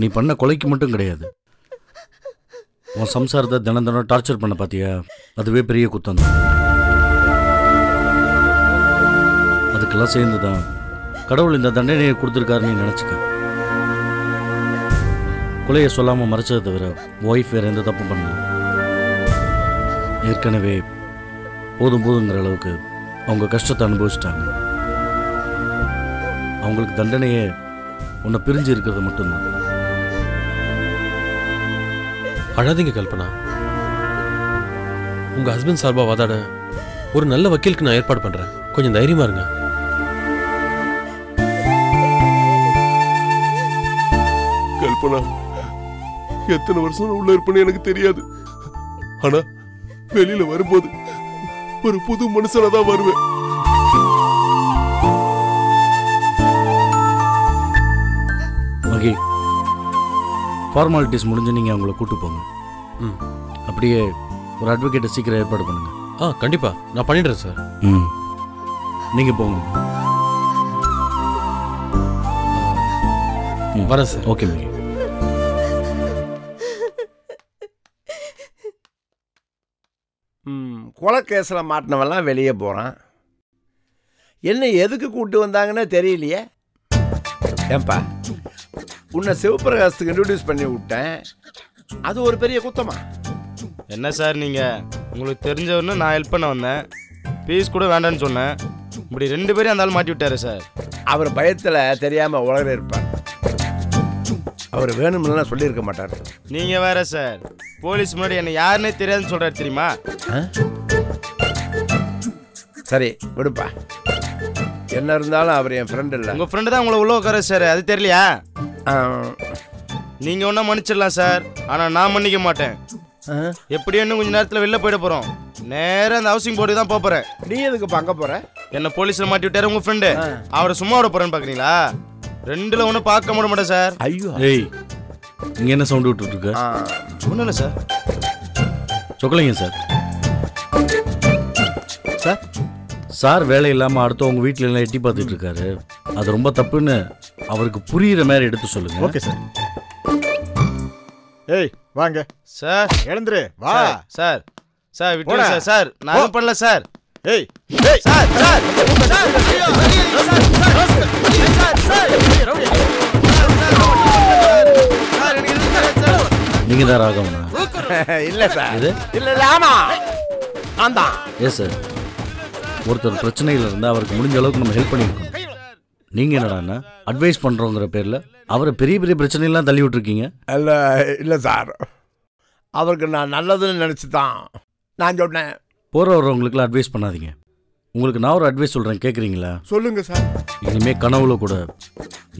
நீ பண்ண கொலைக்கு மட்டும் கிடையாது. உன் சம்சாரத்தை தினம் தினம் டார்ச்சர் பண்ண பார்த்தியா? அதுவே பெரிய குத்தம் தான். அதுக்கெல்லாம் சேர்ந்து தான் கடவுள் இந்த தண்டனையை கொடுத்துருக்காருன்னு நினச்சிக்க. கொலையை சொல்லாமல் மறைச்சதை தவிர ஒய்ஃப் வேறு எந்த தப்பு பண்ணல. ஏற்கனவே போதும் போதுங்கிற அளவுக்கு அவங்க கஷ்டத்தை அனுபவிச்சிட்டாங்க. அவங்களுக்கு தண்டனையே உன்னை பிரிஞ்சு இருக்கிறது மட்டும்தான். அழாதீங்க கல்பனா. உங்கள் ஹஸ்பண்ட் சார்பாக வாதாட ஒரு நல்ல வக்கீலுக்கு நான் ஏற்பாடு பண்ணுறேன். கொஞ்சம் தைரியமாக இருங்க. கல்பனா, எத்தனை வருஷம் உள்ள இருப்பேன்னு எனக்கு தெரியாது. ஆனால் வெளியில் வரும்போது ஒரு புது மனுஷனா தான் வருவேன். மகி, ஃபார்மாலிட்டிஸ் முடிஞ்சு நீங்கள் அவங்கள கூப்பிட்டு போங்க. ம், அப்படியே ஒரு அட்வொகேட்டை சீக்கிரம் ஏற்பாடு பண்ணுங்க. ஆ, கண்டிப்பாக நான் பண்ணிடுறேன் சார். ம், நீங்கள் போங்க. வரேன் சார். ஓகே மகி. கொலைக்கேஸில் மாட்டினவெல்லாம் வெளியே போகிறான். என்ன எதுக்கு கூப்பிட்டு வந்தாங்கன்னு தெரியலையே. ஏன்பா உன்னை சிவபிரகாசத்துக்கு இன்ட்ரடியூஸ் பண்ணி விட்டேன், அது ஒரு பெரிய குத்தமா? என்ன சார் நீங்கள், உங்களுக்கு தெரிஞ்சவருன்னு நான் ஹெல்ப் பண்ண வந்தேன். பீஸ் கூட வேண்டான்னு சொன்னேன். இப்படி ரெண்டு பேரும் அந்த ஆள் மாட்டி விட்டாரு சார். அவர் பயத்தில் தெரியாமல் உலக இருப்பார். அவர் வேணும்னா சொல்லியிருக்க மாட்டார். நீங்கள் வேற சார், போலீஸ் முன்னாடி என்ன யாருன்னே தெரியாதுன்னு சொல்கிறாரு தெரியுமா? சரி விடுப்பா, என்ன இருந்தாலும் அவர் என் ஃப்ரெண்டு இல்லை. உங்கள் ஃப்ரெண்டு தான் உங்களை உள்ள உட்கார சார், அது தெரியலையா? நீங்கள் ஒன்றா மன்னிச்சிடலாம் சார், ஆனால் நான் மன்னிக்க மாட்டேன். எப்படி இன்னும் கொஞ்சம் நேரத்தில் வெளில போயிட போகிறோம். நேராக அந்த ஹவுசிங் போர்டுக்கு தான் போகிறேன். நீ எதுக்கு பார்க்க போகிற? என்னை போலீஸில் மாட்டி விட்டார் உங்கள் ஃப்ரெண்டு. அவரை சும்மா விட போகிறேன்னு பார்க்குறீங்களா? ரெண்டுல ஒன்றும் பார்க்க முடிய மாட்டேன் சார். ஐயோ, ஏய் இங்கே என்ன சவுண்டு விட்டுருக்க? ஒன்றும் இல்லை சார். சொக்கலைங்க சார். சார் சார் வேலை இல்லாமல் அடுத்தவங்க வீட்டில் எல்லாம் எட்டி பார்த்துட்டு இருக்காரு. அது ரொம்ப தப்புன்னு அவருக்கு புரிகிற மாதிரி எடுத்து சொல்லுங்க. Okay sir. ஏய் வாங்க சார், எழுந்துரு வா சார். சார் விட்டுருங்க சார். சார் நான் பண்ணல சார். ஏய் ஏய் சார் சார் நீங்க தான் ராகவனா? இல்ல சார். இது இல்ல ஆமா ஆமா. Yes sir. ஒருத்தர் பிரச்சனையில இருந்தா அவருக்கு முடிஞ்ச அளவுக்கு நம்ம ஹெல்ப் பண்ணிருக்கோம். நீங்க என்னடான்னா அட்வைஸ் பண்றோங்கிற பேர்ல அவரை பெரிய பெரிய பிரச்சனைலாம் தள்ளி விட்டுருக்கீங்க. இல்ல இல்ல சார், அவருக்கு நான் நல்லதுன்னு நினைச்சு தான் நான் சொன்னேன். போற வரவங்களுக்குலாம் அட்வைஸ் பண்ணாதீங்க. உங்களுக்கு நான் ஒரு அட்வைஸ் சொல்கிறேன், கேட்குறீங்களா? சொல்லுங்கள் சார். இனிமேல் கனவுல கூட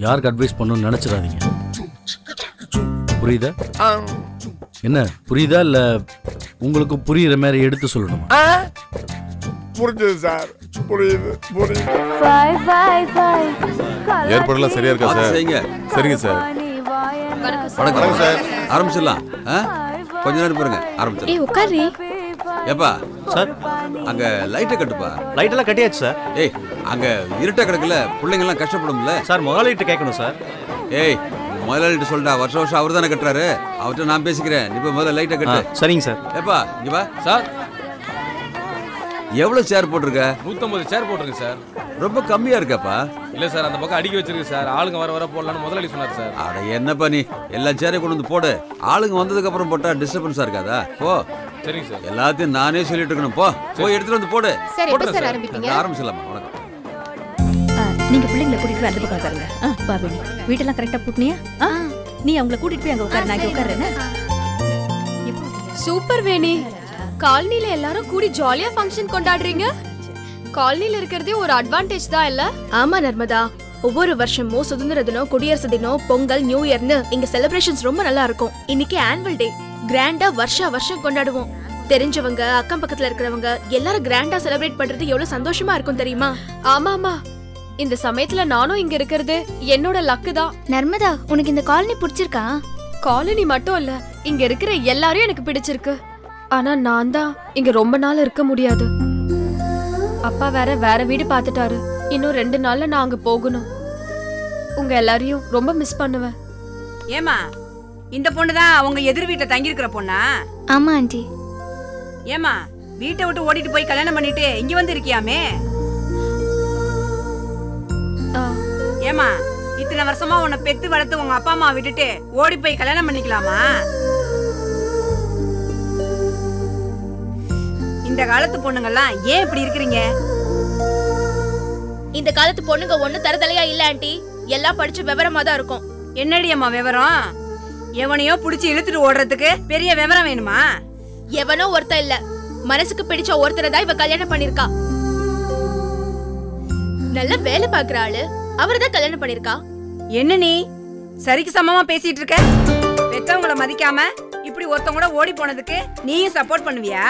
யாருக்கு அட்வைஸ் பண்ணணும்னு நினச்சிடாதீங்க. புரியுதா? என்ன புரியுதா? இல்லை உங்களுக்கு புரியுற மாதிரி எடுத்து சொல்லணும். புரிஞ்சது சார், புரியுது புரியுது. ஏற்பாடுலாம் சரியா இருக்கா சார்? சரிங்க சார். வணக்கம் சார். ஆரம்பிச்சிடலாம். கொஞ்ச நேரம் பாருங்க, ஆரம்பிச்சிடலாம். உட்காரு. ஏப்பா சார், அங்கே லைட்டை கட்டுப்பா. லைட்டெல்லாம் கட்டியாச்சு சார். ஏய் அங்கே இருட்டாக கிடக்குல, பிள்ளைங்கள்லாம் கஷ்டப்படும்ல சார். முதலாளிகிட்ட கேட்கணும் சார். ஏய் முதலாளிகிட்ட சொல்லிட்டா, வருஷம் வருஷம் அவர் தானே கட்டுறாரு, அவர்கிட்ட நான் பேசிக்கிறேன். இப்போ முதல்ல லைட்டை கட்டு. சரிங்க சார். ஏப்பா இங்கே வா சார். எவ்வளோ சேர் போட்டிருக்க? 150 சேர் போட்டிருக்கு சார். ரொம்ப கம்மியாக இருக்காப்பா. இல்லை சார், அந்த பக்கம் அடிக்க வச்சிருக்கு சார். ஆளுங்க வர வர போடலான்னு முதலாளி சொன்னார் சார். அட என்னப்பா நீ, எல்லா சேரையும் கொண்டு வந்து போடு. ஆளுங்க வந்ததுக்கப்புறம் போட்டால் டிஸ்டர்பன்ஸாக இருக்காதா? ஓ சரிங்க சார். எல்லாத்தையும் நானே சொல்லிட்டு இருக்கணும். போ போய் எடுத்துட்டு வந்து போடு. போட்டு சார் ஆரம்பிச்சிடலாமா? வணக்கம். நீங்கள் பிள்ளைங்களை கூட்டிகிட்டு வந்து பக்கம் உட்காருங்க. ஆ பாபி, வீட்டெல்லாம் கரெக்டாக கூட்டினியா? ஆ நீ அவங்கள கூட்டிகிட்டு போய் அங்கே உட்காரு. நான் இங்கே உட்காருறேன்னு. சூப்பர் வேணி, காலனில எல்லாரும் கூடி ஜாலியா ஃபங்க்ஷன் கொண்டாடுறீங்க. காலனில இருக்கிறதே ஒரு அட்வான்டேஜ் தான் இல்ல? ஆமா நர்மதா, ஒவ்வொரு வருஷமும் சுதந்திர தினம், குடியரசு தினம், பொங்கல், நியூ இயர்னு இங்க செலிப்ரேஷன்ஸ் ரொம்ப நல்லா இருக்கும். இன்னைக்கு ஆனுவல் டே, கிராண்டா வருஷா வருஷம் கொண்டாடுவோம். தெரிஞ்சவங்க, அக்கம் பக்கத்துல இருக்கிறவங்க எல்லாரும் கிராண்டா செலிப்ரேட் பண்றது எவ்வளவு சந்தோஷமா இருக்கும் தெரியுமா? ஆமா ஆமா, இந்த சமயத்துல நானும் இங்க இருக்கிறது என்னோட லக்கு தான். நர்மதா உனக்கு இந்த காலனி பிடிச்சிருக்கா? காலனி மட்டும் இல்ல, இங்க இருக்கிற எல்லாரையும் எனக்கு பிடிச்சிருக்கு. ஆனா நான் தான் இங்க ரொம்ப நாள் இருக்க முடியாது. அப்பா வேற வேற வீடு பாத்துட்டாரு. இன்னும் 2 நாள்ல நான் அங்க போகணும். உங்க எல்லாரையும் ரொம்ப மிஸ் பண்ணுவேன். ஏமா இந்த பொண்ணு தான் அவங்க எதிர் வீட்ல தங்கி இருக்கிற பொண்ணா? ஆமா ஆண்டி. ஏமா வீட்டை விட்டு ஓடிட்டு போய் கல்யாணம் பண்ணிட்டு இங்க வந்து இருக்கியாமே? ஏமா இத்தனை வருஷமா உன்னை பெத்து வளர்த்து உங்க அப்பா அம்மா விட்டுட்டு ஓடி போய் கல்யாணம் பண்ணிக்கலாமா? இந்த காலத்து பொண்ணுங்கெல்லாம் ஏன் இப்படி இருக்கிறீங்க? இந்த காலத்து பொண்ணுங்க ஒண்ணு தரதலையா இல்ல ஆண்டி, எல்லாம் படிச்சு விவரமா தான் இருக்கும். என்னடி அம்மா விவரம்? எவனையோ புடிச்சு இழுத்துட்டு ஓடுறதுக்கு பெரிய விவரம் வேணுமா? எவனோ ஒருத்தன் இல்ல, மனசுக்கு பிடிச்ச ஒருத்தரை தான் இவ கல்யாணம் பண்ணிருக்கா. நல்ல வேலை பாக்குற ஆளு அவர்தான் கல்யாணம் பண்ணிருக்கா. என்ன நீ சரிக்கு சமமா பேசிட்டு இருக்க? பெத்தவங்களை மதிக்காம இப்படி ஒருத்தவங்க கூட ஓடி போனதுக்கு நீயும் சப்போர்ட் பண்ணுவியா?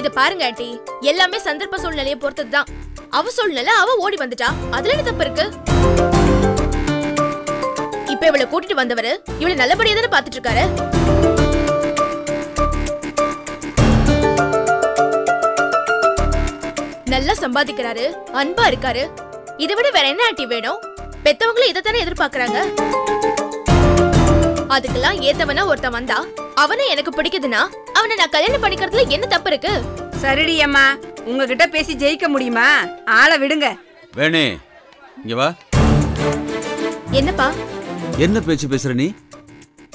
இத பாருங்க ஆண்டி, எல்லாமே சந்தர்ப்ப சூழ்நிலையை பொறுத்ததுதான். அவ சூழ்நிலை அவ ஓடி வந்துட்டா, அதுல என்ன தப்பு இருக்கு? இப்ப இவளை கூட்டிட்டு வந்தவரு இவளை நல்லபடியா தானே பாத்துட்டு இருக்காரு. நல்லா சம்பாதிக்கிறாரு, அன்பா இருக்காரு, இதை விட வேற என்ன ஆண்டி வேணும்? பெத்தவங்களும் இதைத்தானே எதிர்பார்க்கறாங்க. அதுக்கெல்லாம் ஏத்தவனா ஒருத்தன் வந்தா அவனை எனக்கு பிடிக்குதுன்னா அவனை நான் கல்யாணம் பண்ணிக்கிறதுல என்ன தப்பு இருக்கு? சரிடி அம்மா, உங்ககிட்ட பேசி ஜெயிக்க முடியுமா? ஆளை விடுங்க. வேணே இங்க வா. என்னப்பா என்ன பேச்சு பேசுற நீ?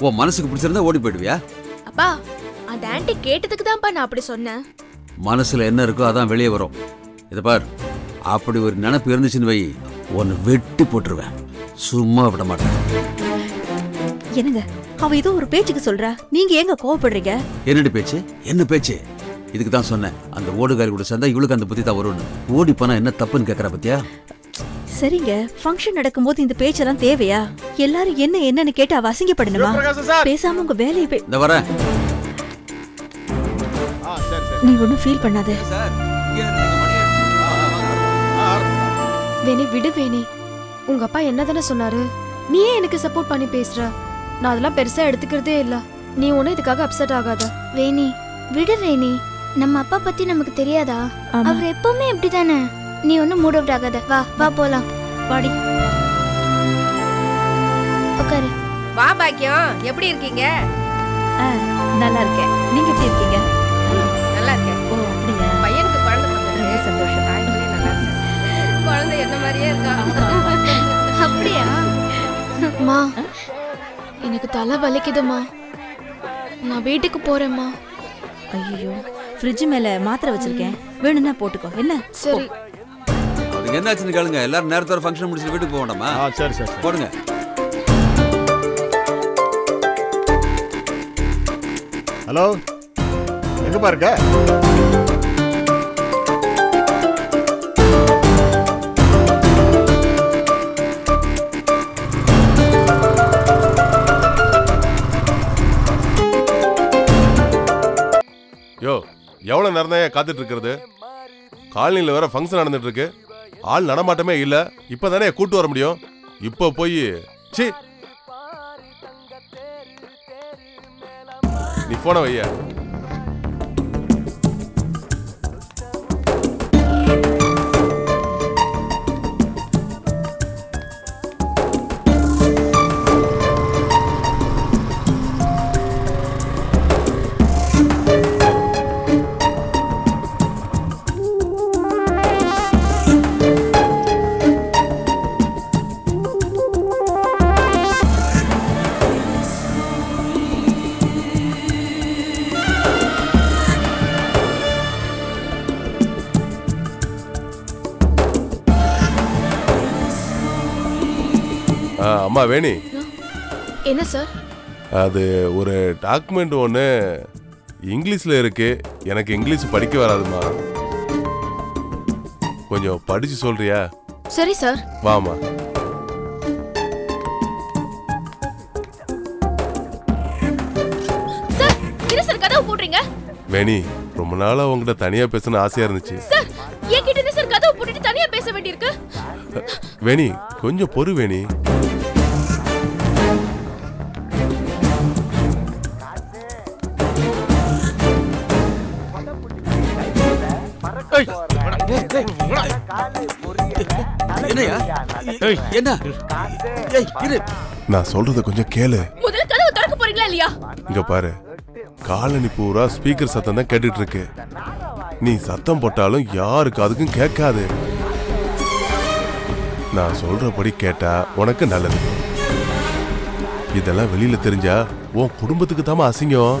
உன் மனசுக்கு பிடிச்சிருந்தா ஓடி போயிடுவியா? அப்பா அந்த ஆண்டி கேட்டதுக்கு தான்ப்பா நான் அப்படி சொன்னேன். மனசுல என்ன இருக்கோ அதான் வெளியே வரும். இதை பார், அப்படி ஒரு நினைப்பு இருந்துச்சுன்னு வை, ஒன்னு வெட்டி போட்டுருவேன், சும்மா விட மாட்டேன். என்னங்க அவ ஏதோ ஒரு பேச்சுக்கு சொல்றா, நீங்க ஏங்க கோவப்படுறீங்க? என்னடி பேச்சு? என்ன பேச்சு? இதுக்கு தான் சொன்னேன், அந்த ஓடுகாரி கூட சேர்ந்தா இவளுக்கு அந்த புத்தி தான் வரும்னு. ஓடி போனா என்ன தப்புன்னு கேட்கறா பத்தியா? சரிங்க, ஃபங்க்ஷன் நடக்கும்போது இந்த பேச்செல்லாம் தேவையா? எல்லாரும் என்ன என்னன்னு கேட்டு அவ அசிங்கப்படணுமா? பேசாம உங்க வேலையை போய் இந்த வரேன். நீ ஒன்னும் ஃபீல் பண்ணாத வேணி, விடு வேணி. உங்க அப்பா என்னதானே சொன்னாரு, நீயே எனக்கு சப்போர்ட் பண்ணி பேசுற, நான் அதெல்லாம் பெருசா எடுத்துக்கிறதே இல்ல. நீ ஒன்னும் இதுக்காக அப்செட் ஆகாத வேணி, விடு வேணி. நம்ம அப்பா பத்தி நமக்கு தெரியாதா? அவர் எப்பவுமே இப்படிதானே. நீ ஒன்னும் மூட் அவுட் ஆகாத, வா வா போலாம். வாடி உட்காரு. வா பாக்கியம், எப்படி இருக்கீங்க? நல்லா இருக்கேன், நீங்க எப்படி இருக்கீங்க? நல்லா இருக்கேன். ஓ அப்படிங்க, பையனுக்கு குழந்தை பிறந்தது சந்தோஷம். குழந்தை என்ன மாதிரியே இருக்கா? அப்படியா? அம்மா எனக்கு தலை வலிக்குதுமா, நான் வீட்டுக்கு போறேம்மா. ஐயோ ஃப்ரிட்ஜ் மேல மாத்திரை வச்சிருக்கேன், வேணும்னா போட்டுக்கோ. என்ன சரி, அதுக்கு என்ன ஆச்சுன்னு கேளுங்க. எல்லாரும் நேரத்தோட ஃபங்க்ஷன் முடிச்சு வீட்டுக்கு போவோம்மா. சரி சரி போடுங்க. ஹலோ எங்க பாருங்க. யோ எவ்வளோ நேரம் தான் காத்துட்டு இருக்கிறது? காலனியில் வேற ஃபங்க்ஷன் நடந்துட்டு இருக்கு, ஆள் நடமாட்டமே இல்லை. இப்போ தானே கூட்டு வர முடியும், இப்போ போய் சி. நீ போன வையா. அம்மா வேணி. என்ன சார்? அது ஒரு டாக்குமெண்ட் ஒன்று இங்கிலீஷில் இருக்கு, எனக்கு இங்கிலீஷ் படிக்க வராதுமா, கொஞ்சம் படிச்சு சொல்றியா? சரி சார் வாமா. சார் என்ன சார் கதவு போடுறீங்க? வேணி ரொம்ப நாளா உங்ககிட்ட தனியா பேசணும் ஆசையா இருந்துச்சு. சார் ஏன் கிட்ட சார் கதவு போட்டுட்டு தனியா பேச வேண்டியிருக்கு? வேணி கொஞ்சம் பொறு வேணி. நான் சொல்றத கொஞ்சம் கேளு. முதல்ல கதவு திறக்க போறீங்களா இல்லையா? இங்க பாரு, காலனி பூரா ஸ்பீக்கர் சத்தம் தான் கேட்டுட்டு இருக்கு. நீ சத்தம் போட்டாலும் யாருக்கு அதுக்கும் கேட்காது. நான் சொல்றபடி கேட்டா உனக்கு நல்லது. இதெல்லாம் வெளியில தெரிஞ்சா உன் குடும்பத்துக்கு தாமா அசிங்கம்.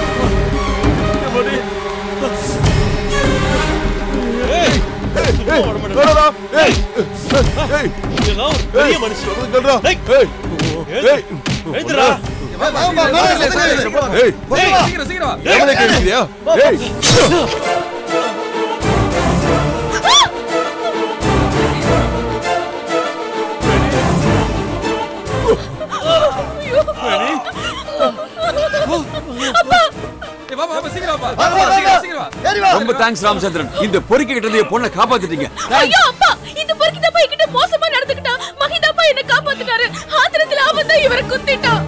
மனுஷன் ரொம்ப தேங்க்ஸ் ராமச்சந்திரன். இந்த பொறுக்கி கிட்ட இருந்து பொண்ணை காப்பாத்திட்டீங்க. ஐயோ அப்பா, இந்த பொறுக்கி தப்பா கிட்ட மோசமா நடந்துக்கிட்டா. மகிதாப்பா என்ன காப்பாத்திட்டாரு. ஆத்திரத்துல அவன் தான் இவரை குத்திட்டான்.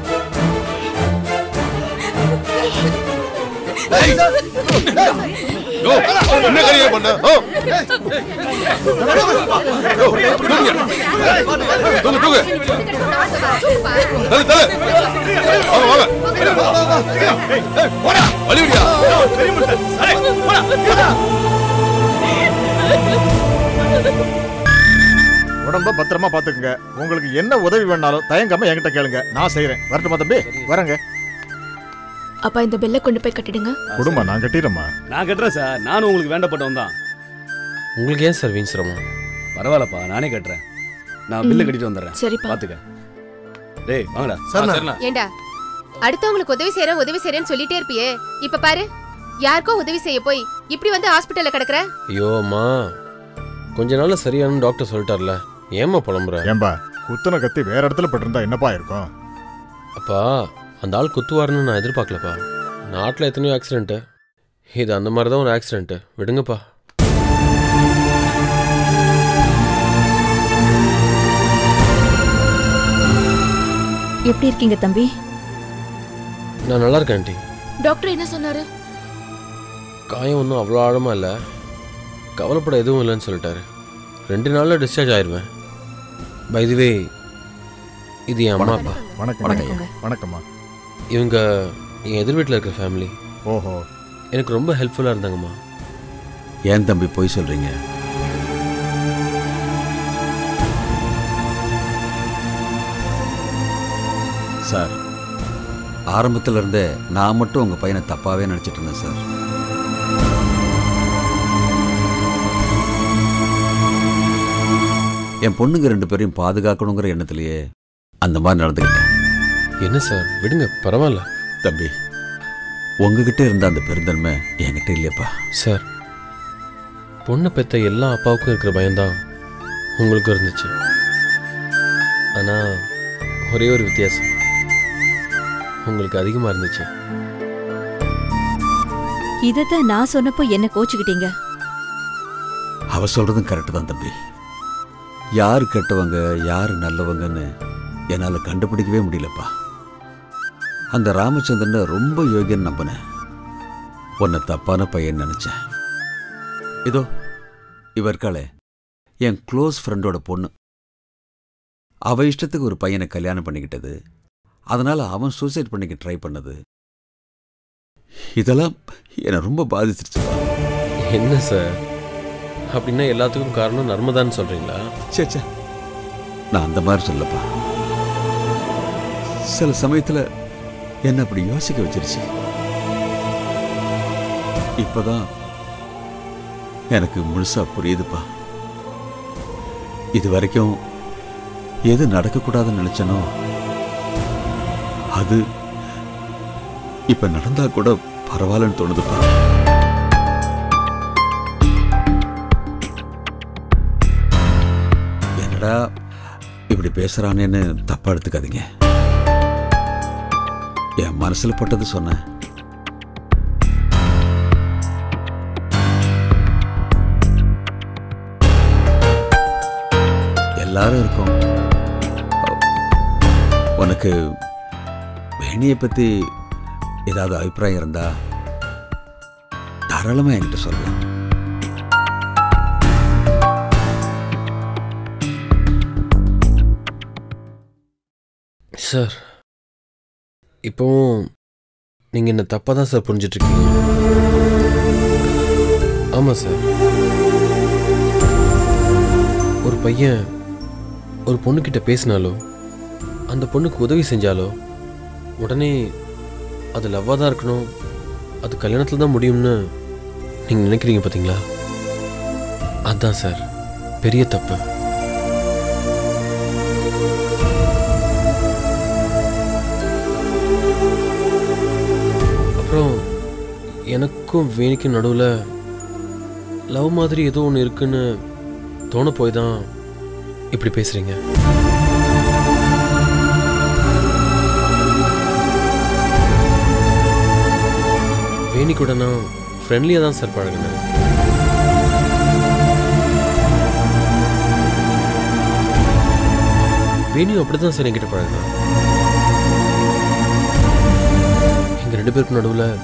என்ன கரிய பண்ண? உடம்ப பத்திரமா பாத்துக்குங்க. உங்களுக்கு என்ன உதவி வேணாலும் தயங்காம என்கிட்ட கேளுங்க, நான் செய்யறேன். வரட்டுமா தம்பி? வரங்க. அப்பா இந்த பெல்ல கொண்டு போய் கட்டிடுங்க. குடுமா, நான் கட்டிடுறேம்மா. நான் கட்டுறேன் சார். நானும் உங்களுக்கு வேண்டப்பட்டவன் தான். உங்களுக்கு ஏன் சார் வீண் சிரமம்? பரவாயில்லப்பா, நானே கட்டுறேன். நான் பில்ல கட்டிட்டு வந்துடுறேன். சரி பாத்துக்க. டேய் வாங்கடா. சரணா ஏண்டா அடுத்தவங்களுக்கு உதவி செய்யற உதவி செய்யறேன்னு சொல்லிட்டே இருப்பியே, இப்ப பாரு யாருக்கோ உதவி செய்ய போய் இப்படி வந்து ஹாஸ்பிட்டல்ல கிடக்குற. ஐயோமா கொஞ்ச நாள்ல சரியானு டாக்டர் சொல்லிட்டார்ல, ஏமா புலம்புற? ஏம்பா குத்துன கத்தி வேற இடத்துல பட்டிருந்தா என்னப்பா இருக்கும்? அப்பா அந்த ஆள் குத்துவார்னு நான் எதிர்பார்க்கலப்பா. நாட்டில் எத்தனையோ ஆக்சிடென்ட்டு, இது அந்த மாதிரி தான் ஒரு ஆக்சிடென்ட்டு. விடுங்கப்பா. எப்படி இருக்கீங்க தம்பி? நான் நல்லா இருக்கேன் ஆண்டி. டாக்டர் என்ன சொன்னாரு? காயம் ஒன்றும் அவ்வளோ ஆழமாக இல்லை, கவலைப்பட எதுவும் இல்லைன்னு சொல்லிட்டாரு. 2 நாளில் டிஸ்சார்ஜ் ஆயிடுவேன். பை தி வே இது என் அம்மா அப்பா. வணக்கம். வணக்கம்மா. இவங்க என் எதிர் வீட்டில் இருக்கிற ஃபேமிலி. ஓஹோ, எனக்கு ரொம்ப ஹெல்ப்ஃபுல்லாக இருந்தாங்கம்மா. ஏன் தம்பி போய் சொல்கிறீங்க? சார் ஆரம்பத்தில் இருந்தே நான் மட்டும் உங்கள் பையனை தப்பாகவே நினச்சிட்டு இருந்தேன் சார். என் பொண்ணுங்க 2 பேரையும் பாதுகாக்கணுங்கிற எண்ணத்துலையே அந்த மாதிரி நடந்துக்கிட்டேன். என்ன சார் விடுங்க, பரவாயில்ல. தம்பி உங்ககிட்ட இருந்த அந்த பெருந்தன்மை என்கிட்ட இல்லையப்பா. சார் பொண்ணை பெற்ற எல்லா அப்பாவுக்கும் இருக்கிற பயம்தான் உங்களுக்கும் இருந்துச்சு. ஆனால் ஒரே ஒரு வித்தியாசம் உங்களுக்கு அதிகமாக இருந்துச்சு. இதைத்தான் நான் சொன்னப்போ என்ன கோச்சுக்கிட்டீங்க? அவ சொல்றதும் கரெக்டு தான் தம்பி. யார் கெட்டவங்க யார் நல்லவங்கன்னு என்னால் கண்டுபிடிக்கவே முடியலப்பா. அந்த ராமச்சந்திரனை ரொம்ப யோகியன்னு நம்பினேன். உன்னை தப்பான பையன் நினச்சேன். இதோ இவர்காலே என் க்ளோஸ் ஃப்ரெண்டோட பொண்ணு, அவள் இஷ்டத்துக்கு ஒரு பையனை கல்யாணம் பண்ணிக்கிட்டது, அதனால் அவன் சூசைட் பண்ணிக்க ட்ரை பண்ணது, இதெல்லாம் என்னை ரொம்ப பாதிச்சிருச்சு. என்ன சார் அப்படின்னா எல்லாத்துக்கும் காரணம் நர்மதான்னு சொல்கிறீங்களா? சேச்சா, நான் அந்த மாதிரி சொல்லப்பா. சில சமயத்தில் என்னை அப்படி யோசிக்க வச்சிருச்சு. இப்போதான் எனக்கு முழுசாக புரியுதுப்பா. இது வரைக்கும் எது நடக்கக்கூடாதுன்னு நினச்சனோ அது இப்போ நடந்தால் கூட பரவாயில்லன்னு தோணுதுப்பா. என்னடா இப்படி பேசுகிறானேன்னு தப்பாக எடுத்துக்காதீங்க. என் மனசில் பட்டது சொன்னேன். எல்லாரும் இருக்கோம். உனக்கு வேணியை பற்றி ஏதாவது அபிப்பிராயம் இருந்தா தாராளமாக என்கிட்ட சொல்லலாம். சார், இப்போவும் நீங்கள் என்ன தப்பாக தான் சார் புரிஞ்சிட்ருக்கீங்க. ஆமாம் சார், ஒரு பையன் ஒரு பொண்ணுக்கிட்ட பேசினாலோ அந்த பொண்ணுக்கு உதவி செஞ்சாலோ உடனே அது லவ்வாக தான் இருக்கணும், அது கல்யாணத்தில் தான் முடியும்னு நீங்கள் நினைக்கிறீங்க பார்த்தீங்களா? அதுதான் சார் பெரிய தப்பு. அப்புறம் எனக்கும் வேணிக்கும் நடுவில் லவ் மாதிரி ஏதோ ஒன்று இருக்குன்னு தோண போய் தான் இப்படி பேசுகிறீங்க. வேணி கூட நான் ஃப்ரெண்ட்லியாக தான் சார் பழகினேன். வேணியும் அப்படி தான் சார் என்கிட்ட பழகினேன். எங்கள் ரெண்டு பேருக்கு நடுவில்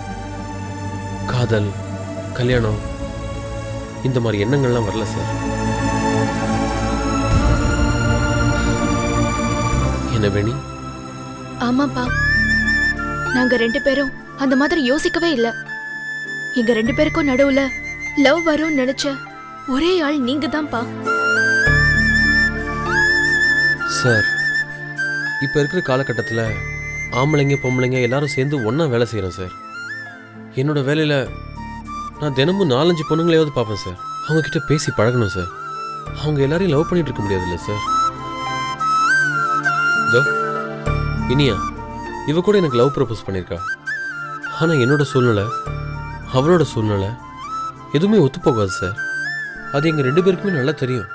காதல், கல்யாணம் இந்த மாதிரி எண்ணங்கள்லாம் வரல சார். என்ன வேணி? ஆமாப்பா, நாங்கள் ரெண்டு பேரும் அந்த மாதிரி யோசிக்கவே இல்லை. எங்க ரெண்டு பேருக்கும் நடுவுல லவ் வரும் நினைச்ச ஒரே ஆள் நீங்க தான் பா. சார், இப்ப இருக்கிற காலகட்டத்தில் ஆம்பளைங்க பொம்பளைங்க எல்லாரும் சேர்ந்து ஒன்னா வேலை செய்யறோம் சார். என்னோட வேலையில நான் தினமும் 4-5 பொண்ணுங்களையாவது பார்ப்பேன் சார். அவங்க கிட்ட பேசி பழகணும் சார். அவங்க எல்லாரையும் லவ் பண்ணிட்டு இருக்க முடியாது இல்லை சார். இனியா இவ கூட எனக்கு லவ் ப்ரப்போஸ் பண்ணியிருக்கா. ஆனால் என்னோட சூழ்நிலை அவளோட சூழ்நிலை எதுவுமே ஒத்துப்போகாது சார். அது எங்கள் ரெண்டு பேருக்குமே நல்லா தெரியும்.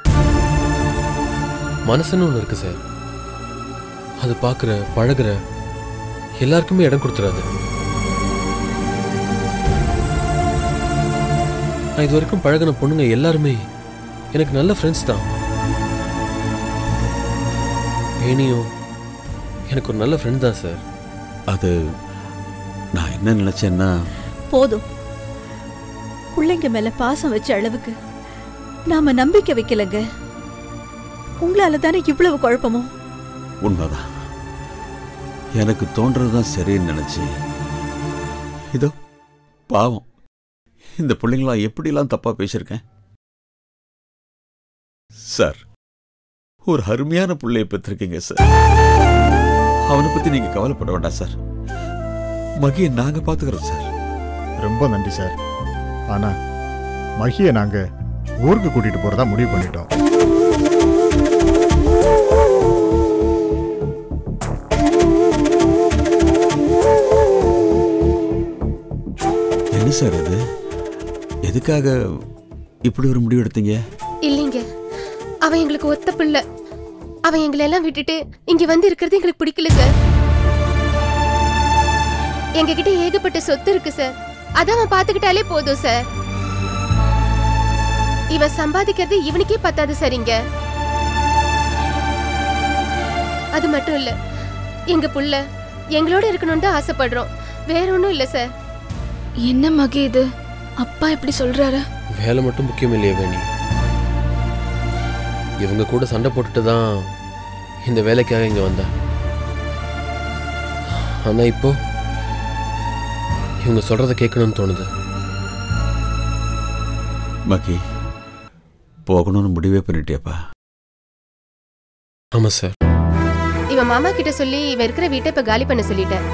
மனசுன்னு ஒன்று இருக்குது சார். அது பார்க்குற பழகிற எல்லாருக்குமே இடம் கொடுத்துறாது. நான் இது வரைக்கும் பழகின பொண்ணுங்க எல்லாருமே எனக்கு நல்ல ஃப்ரெண்ட்ஸ் தான். வேணியும் எனக்கு ஒரு நல்ல ஃப்ரெண்ட் தான் சார். அது நான் என்ன நினைச்சேன்னா, போதும், பிள்ளைங்க மேல பாசம் வச்ச அளவுக்கு நாம நம்பிக்கை வைக்கலங்க. உங்களால தானே இவ்வளவு குழப்பமும். உண்மைதான், எனக்கு தோன்றதுதான் சரின்னு நினைச்சு. இதோ பாவம் இந்த பிள்ளைங்களா எப்படிலாம் தப்பா பேசியிருக்கேன் சார். ஒரு அருமையான பிள்ளைய பெற்றிருக்கீங்க சார். அவனை பத்தி நீங்க கவலைப்பட வேண்டாம் சார். மகியை நாங்க பாத்துக்கிறோம் சார். ரொம்ப நன்றி சார். ஆனா மகியை நாங்க ஊருக்கு கூட்டிட்டு போறதா முடிவு பண்ணிட்டோம். என்ன சார் இது? எதுக்காக இப்படி ஒரு முடிவு எடுத்தீங்க? இல்லைங்க, அவன் எங்களுக்கு ஒத்த பிள்ளை. அவன் எங்களை எல்லாம் விட்டுட்டு இங்க வந்து இருக்கிறது எங்களுக்கு பிடிக்கல சார். எங்ககிட்ட ஏகப்பட்ட சொத்து இருக்கு சார். அதான் பாத்துக்கிட்டாலே போதும் சார். இவன் சம்பாதிக்கிறது இவனுக்கே பத்தாது சார். இங்க அது மட்டும் இல்ல, எங்க புள்ள எங்களோட இருக்கணும்னு தான் ஆசைப்படுறோம். வேற ஒன்றும் இல்ல சார். என்ன மகி இது? அப்பா இப்படி சொல்றாரு? வேலை மட்டும் முக்கியம் இல்லையே வேணி. இவங்க கூட சண்டை போட்டுட்டு தான் இந்த வேலைக்காக இங்க வந்தா. ஆனா இப்போ இவங்க சொல்றதை கேட்கணும்னு தோணுது. மகி, போகணும்னு முடிவே பண்ணிட்டியாப்பா? ஆமா சார். இவன் மாமா கிட்ட சொல்லி இவன் இருக்கிற வீட்டை இப்ப காலி பண்ண சொல்லிட்டேன்.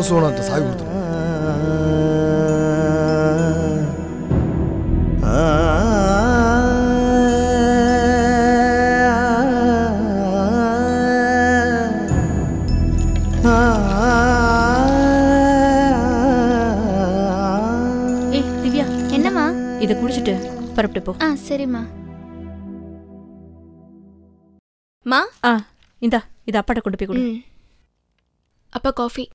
அவசோனத்தை சாய் கொடுத்துருவோம். திவ்யா என்னம்மா இதை குடிச்சிட்டு பரப்பிட்டு போ. சரிம்மா. மா இந்தா இதை அப்பாட்ட கொண்டு போய் கொடு. அப்பா காஃபி.